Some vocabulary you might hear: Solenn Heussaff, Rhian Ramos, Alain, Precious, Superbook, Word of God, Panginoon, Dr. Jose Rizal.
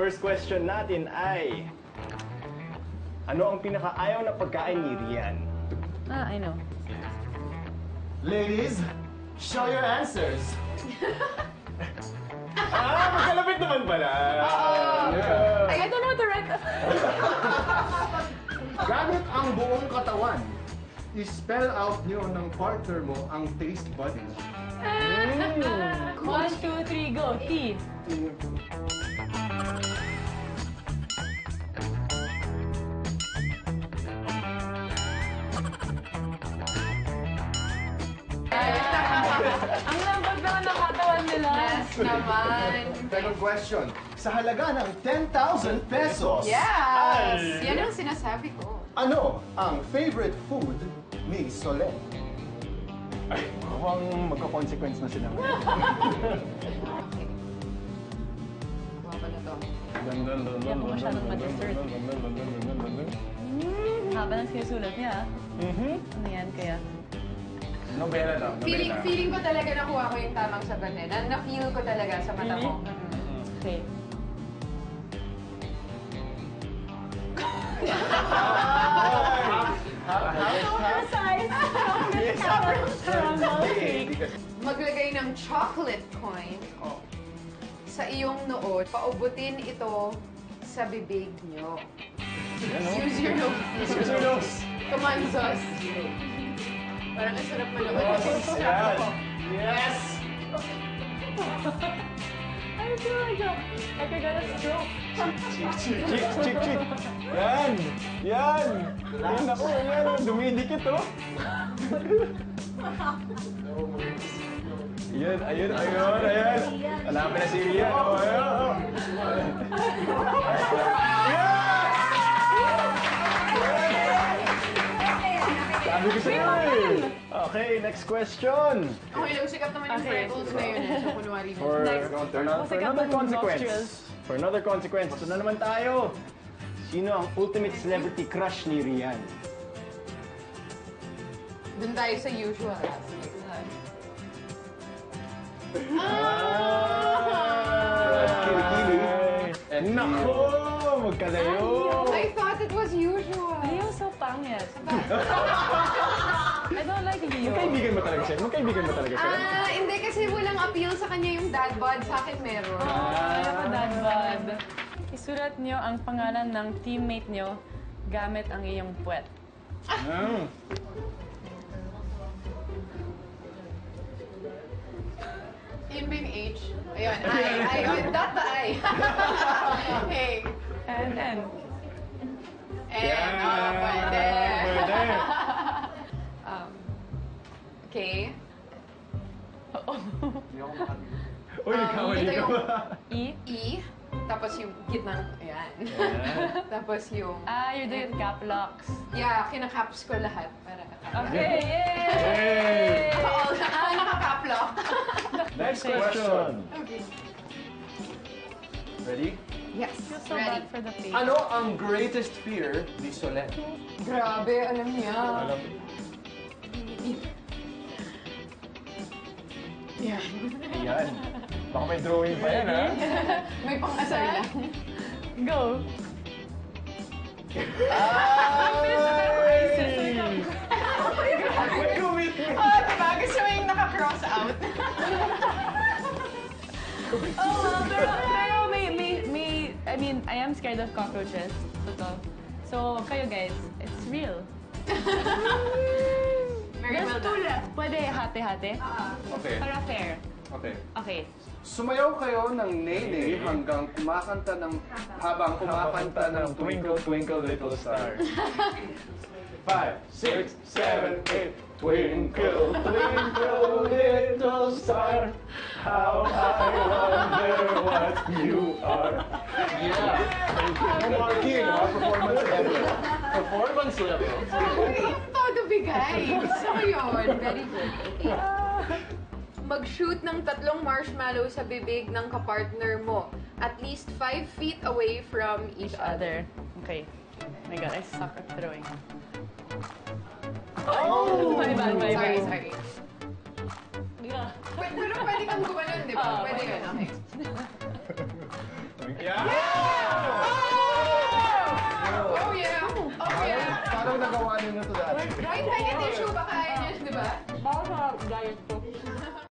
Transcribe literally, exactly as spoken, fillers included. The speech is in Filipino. First question natin ay, ano ang pinakaayaw na pagkain ni Rhian? Ah, I know. Ladies, show your answers. Ah, magkalapit naman pala. Uh, yeah. I don't know the right... Gamit ang buong katawan, i-spell out nyo ng partner mo ang taste buds. Mm. One, two, three, go. T. Ang lambag na nakatawan nila. Yes naman. Second question. Sa halaga ng ten thousand pesos. Yes! Ay. Yan ang sinasabi ko. Ano ang favorite food ni Solenn? Ay, mukhang magka-consequence na sila. Okay. Kuha ba na to? Hindi ako masyadong mag-dessert. Haba ng sinusulat niya. Ano yan kaya? Nobela lang. Feeling, feeling ko talaga nakuha ko yung tamang sagot eh. Na-feel ko talaga sa mata ko. Okay. Maglagay ng chocolate coin sa iyong noo. Paubutin ito sa bibig nyo. Use your nose. Use your nose. Come on, Sos. Parang ang sarap malagot. Yes! I feel like a, like I got a stroke. Cheek, cheek, cheek, cheek, cheek. Yan! Yan! Yan ako, yan. Dumidikit, oh. Ayan, ayan, ayan, ayan. Alapin na si Rhian. Oh, ayan, oh. Sabi ko siya eh. Okay, next question. Okay lang, sikat naman yung freckles na yun. So, kunwari na. For another consequence. For another consequence. Ito na naman tayo. Sino ang ultimate celebrity crush ni Rhian? Doon tayo sa usual. Nako! Magkalayo! I thought it was usual. Leo, so pangit. I don't like Leo. Magkaibigan mo talaga siya? Magkaibigan mo talaga siya? Ah, hindi kasi walang appeal sa kanya yung dad bod. Sa akin meron. Oo, wala pa dad bod. Isulat niyo ang pangalan ng teammate niyo gamit ang iyong puwet. Ah! In bin H. Ayun, I, I, dot the I. Hey. And then. And, oh, pwede. Pwede. Um, okay. Oo. Uy, ikaw, ikaw. E. E. Tapos yung gitna, ayan. Tapos yung... Ah, you're doing cap locks. Yeah, kinakaps ko lahat para... Okay, yay! All na, nakakap lock. Next question. Okay. Ready? Yes. You're so bad for the face. Ano ang greatest fear ni Solenn? Grabe, alam niya. Alam niya. Ayan. Ayan. Baka may drawing pa yan, ha? May pang-asar lang. Go! Ay! Wait, go with me! Oo, diba? Gusto mo yung naka-cross out. Oo, pero may... I mean, I am scared of cockroaches. Totoo. So, kayo guys, it's real. There's two left. Pwede hati-hati? Oo. Okay. Para fair. Okay. Okay. Sumayaw kayo ng nene hanggang kumakanta ng... habang kumakanta ng Twinkle Twinkle Little Star. Five, six, seven, eight. Twinkle, twinkle, little star, how I wonder what you are. Yeah. Ang marking, ha? Performance level. Performance level. Todo bigay. So yun. Very good. Mag-shoot ng tatlong marshmallow sa bibig ng kapartner mo. At least five feet away from each other. Okay. Oh my God, I suck at throwing. Oh! My bad, my bad. Sorry, sorry. Yeah. Pero pwede kang gumanon, di ba? Pwede yun, okay. Yeah! Anong nagawa ninyo to dati? Right, diet issue ba kaya niyo, di ba? Baka sa diet po.